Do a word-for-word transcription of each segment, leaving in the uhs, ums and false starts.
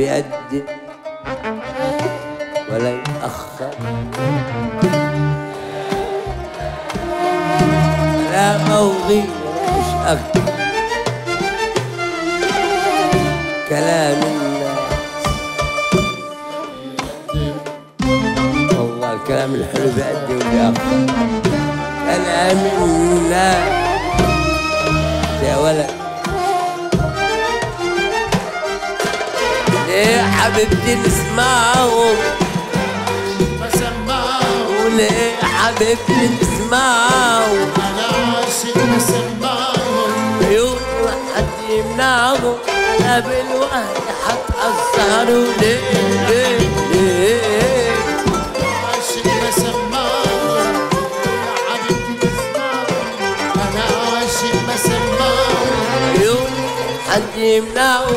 بيقدم ولا يتأخر، لا موضوع مش أكتر كلام الناس. والله الكلام الحلو بيقدم وبيأخر كلام الناس يا ولد. ليه حبيبتي نسمعهم بسمعهم؟ وليه حبيبتي نسمعهم؟ أنا عاشق بسمعهم، عيون حد يمنعهم، أنا بالوقت حتأثروا. ليه ليه ليه عاشق بسمعهم؟ حبيبتي نسمعهم، أنا عاشق بسمعهم، عيون حد يمنعهم،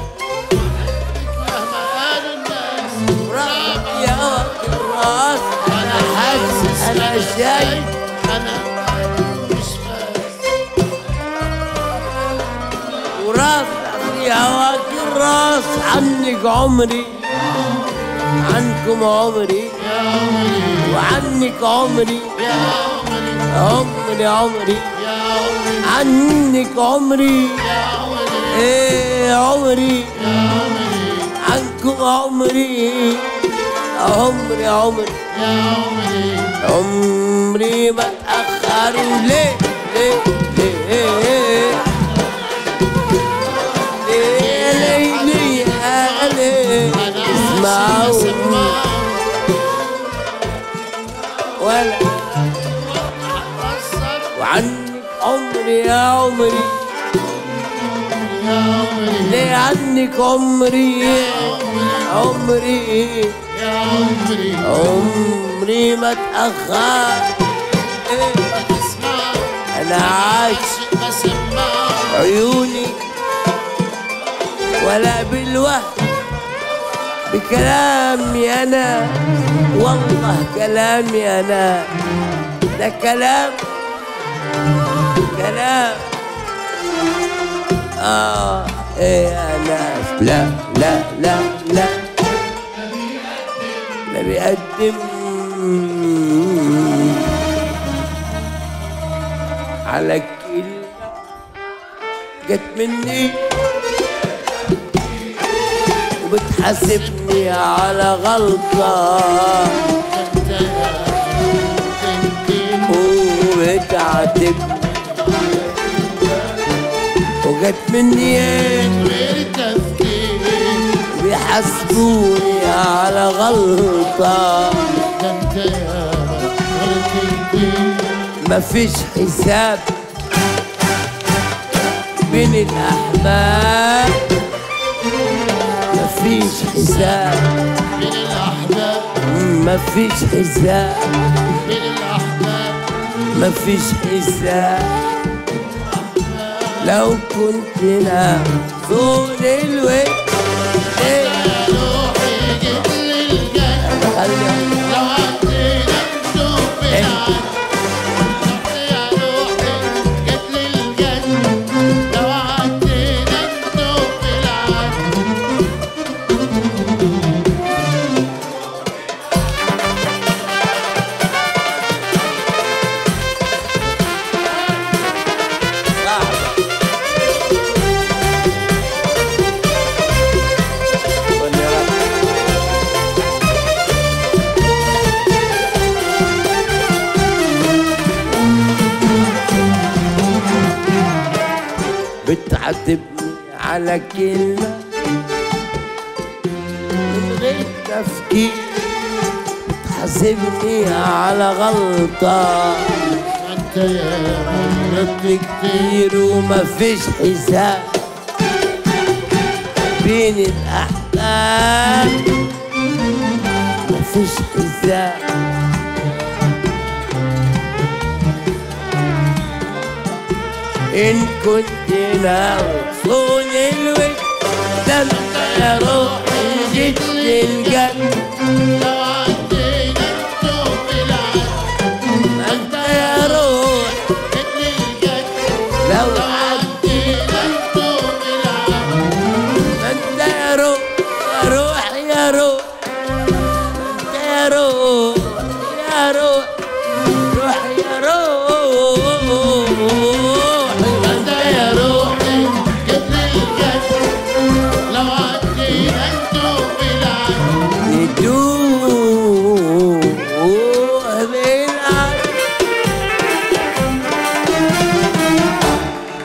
مهما قالوا الناس، رأيي يا وقت الراس، أنا حاسس أنا شايف أنا مش خالد، ورافع يا وقت الراس عنك عمري، عنكم عمري يا عمري، وعنك عمري يا عمري، عمري عمري يا عمري، عنك عمري ايه عمري، عنكم عمري، عمري عمري عمري ما تأخروا. ليه ليه ليه ليه ليه ليه ليه اسمعوا ولا وعنك عمري يا عمري، ليه عنك عمري، عمري يا عمري، عمري ما تأخر، أنا عاشق عيوني ولا بالوهم بكلامي أنا. والله كلامي أنا ده كلام كلام آه إيه يا ناس. لا لا لا لا لا بيقدم على كلمة جت مني وبتحاسبني على غلطة، وبتعاتبني وجت مني من غير تفكير، بيحاسبوني على غلطة، ده انت يا غلطتي، مفيش حساب بين الأحباب، مفيش حساب بين الأحباب، مفيش حساب بين الأحباب، مفيش حساب. لو كنت انا فوق الوجه يا روحي جيت للجنة، لو عدينا بشوف العين، يا روحي جيت للجنة، لو عدينا بشوف العين. تبني على كلمة من غير تفكير، تحاسبني على غلطة. انت يا غلطت كتير ومفيش حساب بين الأحباب، مفيش حساب. إن كنت لغصون الوجه تبقى يا روحي جيت للجنة، لو عدينا بتوب العدل أنت يا روحي جيت للجنة، لو عدينا بتوب العدل أنت يا روحي يا روحي يا روحي أنت يا روحي يا روحي روحي يا روحي do